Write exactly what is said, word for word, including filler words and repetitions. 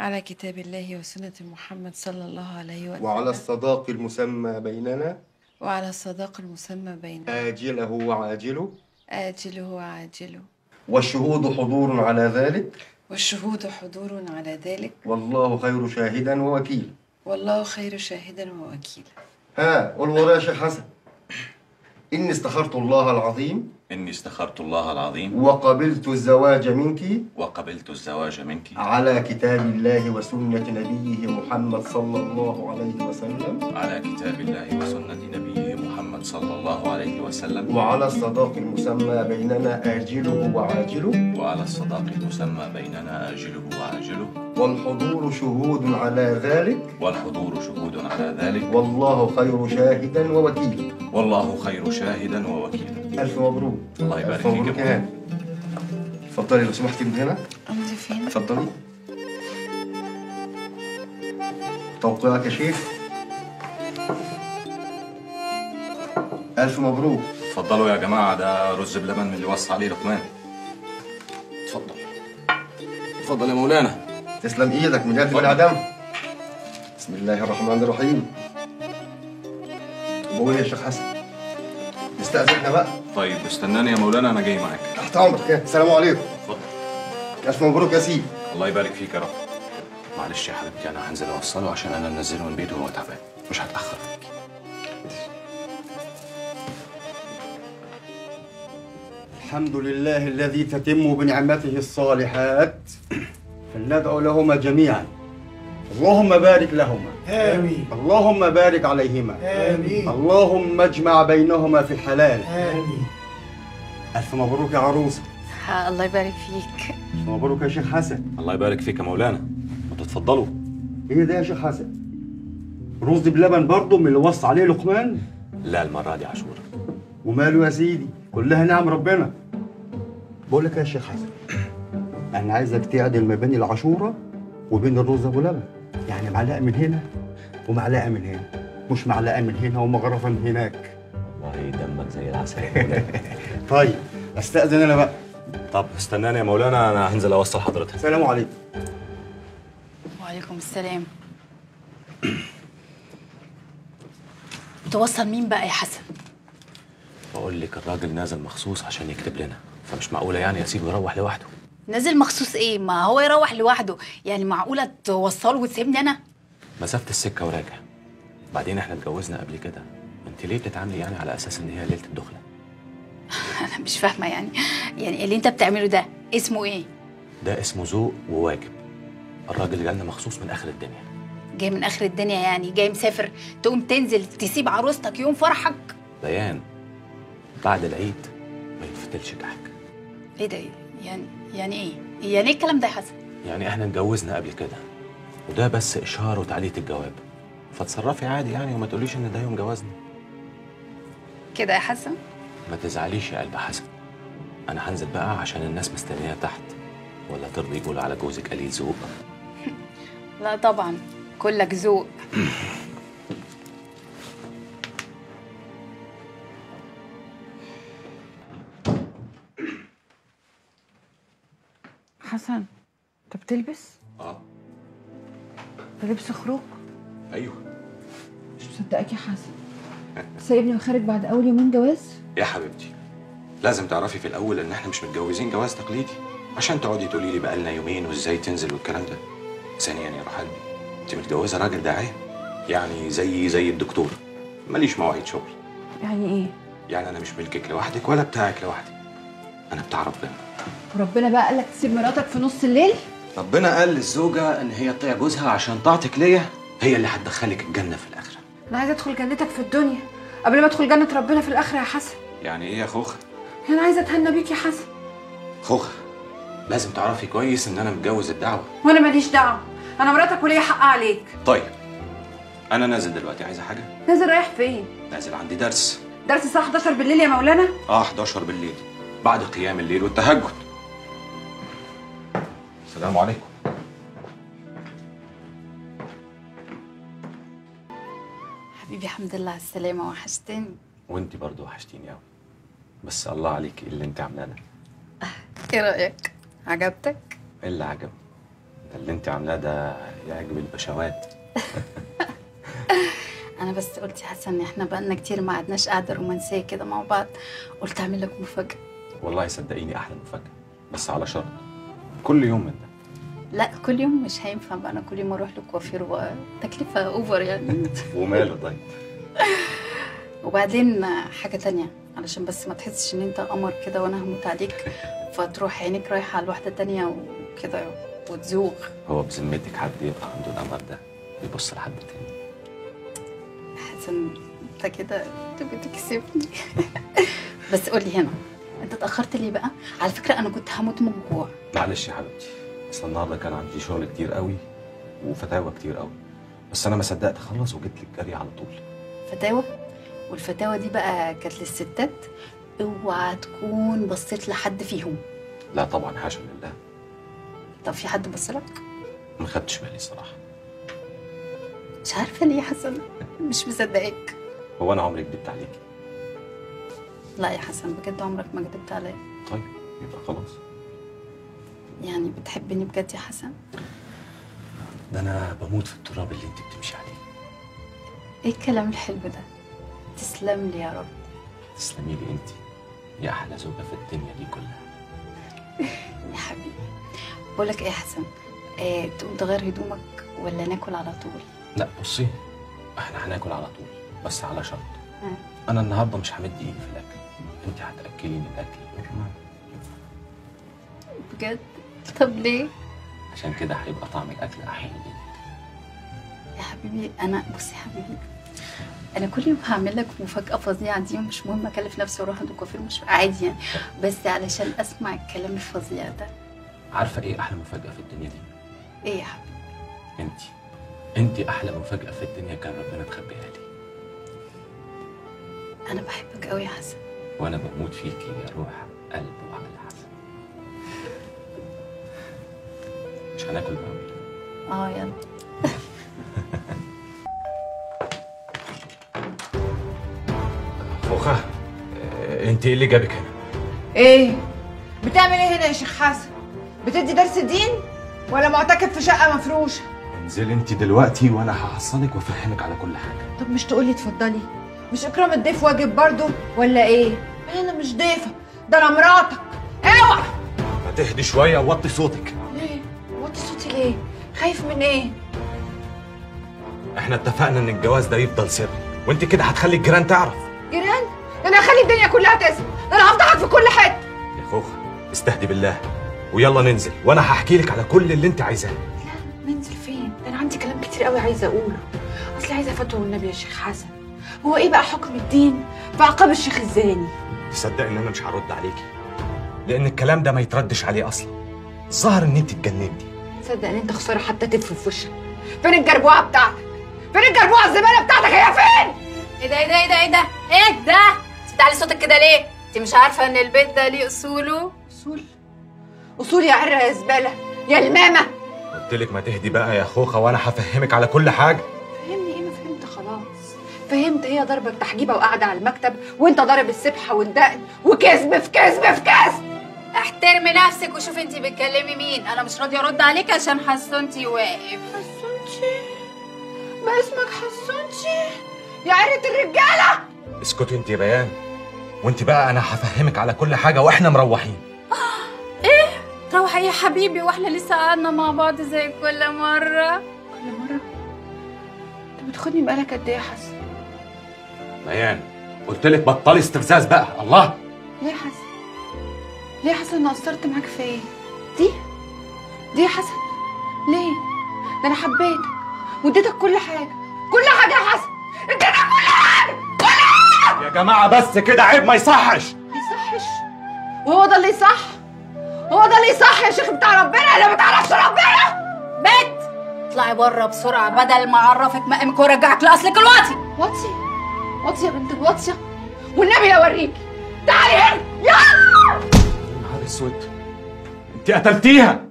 على كتاب الله وسنة محمد صلى الله عليه وسلم وعلى الصداق المسمى بيننا وعلى الصداق المسمى بيننا آجله وعاجله آجله وعاجله والشهود حضور على ذلك والشهود حضور على ذلك والله خير شاهدا ووكيلا والله خير شاهدا ووكيلا. ها قول ورايا يا شيخ حسن. إني استخرت الله العظيم إني استخرت الله العظيم وقبلت الزواج منك وقبلت الزواج منك على كتاب الله وسنة نبيه محمد صلى الله عليه وسلم على كتاب الله وسنة نبيه محمد صلى الله عليه وسلم وعلى الصداق المسمى بيننا آجله وعاجله وعلى الصداق المسمى بيننا آجله وعاجله والحضور شهود على ذلك والحضور شهود على ذلك والله خير شاهدا ووكيلا والله خير شاهدا ووكيلا. ألف مبروك. الله يبارك فيك. مبروك يا هاني. اتفضلي لو سمحتي من هنا. أمضي فين؟ اتفضلي. توقيعك يا شيخ. ألف مبروك. اتفضلوا يا جماعة، ده رز بلبن من اللي وصى عليه لقمان. اتفضل. اتفضل يا مولانا. تسلم ايدك من جهة العدم. بسم الله الرحمن الرحيم. بقول يا شيخ حسن نستأذننا بقى. طيب استناني يا مولانا، انا جاي معاك. تحت امرك. السلام عليكم. اتفضل. الف مبروك يا سيدي. الله يبارك فيك يا رب. معلش يا حبيبتي، انا هنزل اوصله عشان انا منزله من بيته وهو تعبان، مش هتأخر عليكي. الحمد لله الذي تتم بنعمته الصالحات فلندعو لهما جميعا. اللهم بارك لهما. آمين. اللهم بارك عليهما. آمين. اللهم اجمع بينهما في الحلال. آمين. ألف مبروك يا عروسة. الله يبارك فيك. ألف مبروك يا شيخ حسن. الله يبارك فيك يا مولانا. أنتوا اتفضلوا. إيه ده يا شيخ حسن؟ رز بلبن برضه من اللي وصى عليه لقمان؟ لا، المرة دي عاشورة. وماله يا سيدي؟ كلها نعم ربنا. بقول لك يا شيخ حسن، أنا عايزك تعدل ما بين العاشورة وبين الرز أبو لبن، يعني معلقة من هنا ومعلقة من هنا، مش معلقة من هنا ومغرفة من هناك. والله دمك زي العسل. طيب أستأذن أنا بقى. طب استناني يا مولانا، أنا هنزل أوصل حضرتك. السلام عليكم. وعليكم السلام. توصل مين بقى يا حسن؟ بقول لك الراجل نازل مخصوص عشان يكتب لنا، فمش معقولة يعني يا سيدي يروح لوحده. نازل مخصوص ايه؟ ما هو يروح لوحده، يعني معقوله توصله وتسيبني انا؟ مسافه السكه وراجع. بعدين احنا اتجوزنا قبل كده، انت ليه بتتعاملي يعني على اساس ان هي ليله الدخله؟ انا مش فاهمه يعني يعني اللي انت بتعمله ده اسمه ايه؟ ده اسمه ذوق وواجب. الراجل جالنا مخصوص من اخر الدنيا. جاي من اخر الدنيا يعني؟ جاي مسافر تقوم تنزل تسيب عروستك يوم فرحك؟ بيان بعد العيد ما يتفتلش كحك. ايه ده؟ يعني يعني ايه؟ يعني ايه الكلام ده يا حسن؟ يعني احنا اتجوزنا قبل كده، وده بس اشهار وتعليق الجواب، فتصرفي عادي يعني وما تقوليش ان ده يوم جوازنا. كده يا حسن؟ ما تزعليش يا قلب حسن. انا هنزل بقى عشان الناس مستنيه تحت، ولا ترضي يقولوا على جوزك قليل ذوق؟ لا طبعا، كلك ذوق. حسن انت بتلبس؟ اه. ده لبس خروج؟ ايوه. مش مصدقك يا حسن. سايبني وخارج بعد اول يومين جواز؟ يا حبيبتي لازم تعرفي في الاول ان احنا مش متجوزين جواز تقليدي عشان تقعدي تقولي لي بقالنا يومين وازاي تنزل والكلام ده. ثانيا يا روح قلبي، انت متجوزه راجل داعيه، يعني زي زي الدكتور، ماليش مواعيد شغل. يعني ايه؟ يعني انا مش ملكك لوحدك ولا بتاعك لوحدي، انا بتاع ربنا. وربنا بقى قالك تسيب مراتك في نص الليل؟ ربنا قال للزوجة إن هي تطيع جوزها عشان طاعتك ليا هي اللي هتدخلك الجنة في الآخرة. أنا عايزة أدخل جنتك في الدنيا قبل ما أدخل جنة ربنا في الآخرة يا حسن. يعني إيه يا خوخة؟ أنا عايزة أتهنى بيك يا حسن. خوخة لازم تعرفي كويس إن أنا متجوز الدعوة. وأنا ماليش دعوة، أنا مراتك وليا حق عليك. طيب أنا نازل دلوقتي، عايزة حاجة؟ نازل رايح فين؟ نازل عندي درس. درس الساعة حداشر بالليل يا مولانا؟ آه حداشر بالليل، بعد قيام الليل والتهجد. السلام عليكم. حبيبي الحمد لله على السلامة، وحشتني. وانت برضه وحشتيني قوي، بس الله عليكي اللي انت عاملاه. ايه رأيك؟ عجبتك؟ ايه اللي عجبني؟ اللي انت عاملاه ده يعجب البشوات. انا بس قلت يا حسن احنا بقالنا كتير ما قعدناش قعده رومانسيه كده مع بعض، قلت اعمل لك مفاجاه. والله صدقيني احلى مفاجاه، بس على شرط كل يوم من ده. لا كل يوم مش هينفع بقى، انا كل يوم اروح للكوافير وتكلفه اوفر يعني. وماله طيب. وبعدين حاجه تانية، علشان بس ما تحسش ان انت قمر كده وانا هموت عليك فتروح عينيك رايحه على واحده تانية وكده وتزوغ. هو بذمتك حد يبقى عنده الامر ده يبص لحد تاني؟ حسن انت كده تبقى تكسبني. بس قولي هنا انت اتاخرت ليه بقى؟ على فكره انا كنت هموت من الجوع. معلش يا حبيبتي، اصل النهارده كان عندي شغل كتير قوي وفتاوى كتير قوي، بس انا ما صدقت اخلص وجيت لك جري على طول. فتاوى؟ والفتاوى دي بقى كانت للستات؟ اوعى تكون بصيت لحد فيهم. لا طبعا، حاشا لله. طب في حد بص لك؟ ما خدتش بالي صراحه. مش عارفه ليه يا حسن، مش مصدقاك. هو انا عمري كدبت عليكي؟ لا يا حسن بجد عمرك ما كدبت عليا. طيب يبقى خلاص. يعني بتحبني بجد يا حسن؟ ده انا بموت في التراب اللي انت بتمشي عليه. ايه الكلام الحلو ده؟ تسلم لي يا رب. تسلمي لي انت يا احلى زوجه في الدنيا دي كلها. يا حبيبي بقول لك ايه يا حسن، آه، تقوم تغير هدومك ولا ناكل على طول؟ لا بصي احنا هناكل على طول، بس على شرط. آه. انا النهارده مش همد ايدي في الاكل، انت هتاكليني الاكل. بجد؟ طب ليه؟ عشان كده هيبقى طعم الاكل احلى. يا حبيبي انا بصي يا حبيبي انا كل يوم هعمل لك مفاجاه فظيعه دي، ومش مهم اكلف نفسي واروح عند الكوافير، مش عادي يعني، بس علشان اسمع الكلام الفظيع ده. عارفه ايه احلى مفاجاه في الدنيا دي؟ ايه يا حبيبي؟ انت انت احلى مفاجاه في الدنيا كان ربنا مخبيها لي. انا بحبك قوي يا حسن. وانا بموت فيكي يا روح قلب وعقل حسن. مش هناكل بقى؟ اه يلا. خوخة انت ايه اللي جابك هنا؟ ايه؟ بتعمل ايه هنا يا شيخ حسن؟ بتدي درس دين ولا معتكف في شقه مفروشه؟ انزلي انت دلوقتي وانا هحصلك وافهمك على كل حاجه. طب مش تقولي اتفضلي؟ مش اكرام الضيف واجب برضه ولا ايه؟ انا مش ضيفه، ده انا مراتك. اوعى. ما تهدي شويه ووطي صوتك. ليه؟ وطي صوتي ليه؟ خايف من ايه؟ احنا اتفقنا ان الجواز ده يفضل سر، وانت كده هتخلي الجيران تعرف. جيران؟ ده انا هخلي الدنيا كلها تسمع، ده انا هفضحك في كل حته. يا خوخه استهدي بالله ويلا ننزل وانا هحكي لك على كل اللي انت عايزاه. لا ننزل فين؟ ده انا عندي كلام كتير قوي عايزه اقوله، اصل عايزه فتوى والنبي يا شيخ حسن. هو ايه بقى حكم الدين في عقاب الشيخ الزاني؟ تصدق ان انا مش هرد عليكي لان الكلام ده ما يتردش عليه اصلا. الظاهر ان انت اتجننتي. تصدق ان انت خساره حتى تدفن في وشك. فين الجربوعه بتاعتك؟ فين الجربوعه الزباله بتاعتك؟ هي فين؟ ايه ده ايه ده ايه ده ايه ده؟ ايه ده؟ انت بتعلي صوتك كده ليه؟ انت مش عارفه ان البيت ده ليه اصوله؟ اصول؟ اصول يا عره يا زباله يا المامه. قلت لك ما تهدي بقى يا خوخه وانا هفهمك على كل حاجه. فهمني ايه؟ ما فهمت خلاص. فهمت هي ضربك تحجيبه وقاعده على المكتب وانت ضارب السبحه والدقن وكذب في كذب في كذب. احترمي نفسك وشوف انت بتكلمي مين، انا مش راضيه ارد عليك عشان حسونتي واقف. حسونتي؟ ما اسمك حسونتي يا عره الرجاله. اسكتي انت يا بيان، وانت بقى انا هفهمك على كل حاجه واحنا مروحين. روح يا حبيبي واحنا لسه قعدنا مع بعض زي كل مره. كل مره؟ انت بتاخدني بقالك قد ايه يا حسن؟ ميان قلت لك بطلي استفزاز بقى. الله. ليه يا حسن؟ ليه يا حسن انا قصرت معاك في ايه؟ دي؟ دي يا حسن؟ ليه؟ ده انا حبيتك واديتك كل حاجه، كل حاجه يا حسن، اديتك كل حاجه، كل حاجه. يا جماعه بس كده عيب، ما يصحش. ما يصحش؟ وهو ده اللي يصح؟ هو ده اللي صح يا شيخ بتاع ربنا اللي ما تعرفش ربنا؟ بنت اطلعي بره بسرعه بدل ما اعرفك مقامك وارجعك لاصلك الواطي. واطي؟ واطيه يا بنت الواطيه والنبي اوريكي. تعالي هنا يلا. يا نهار اسود انت قتلتيها.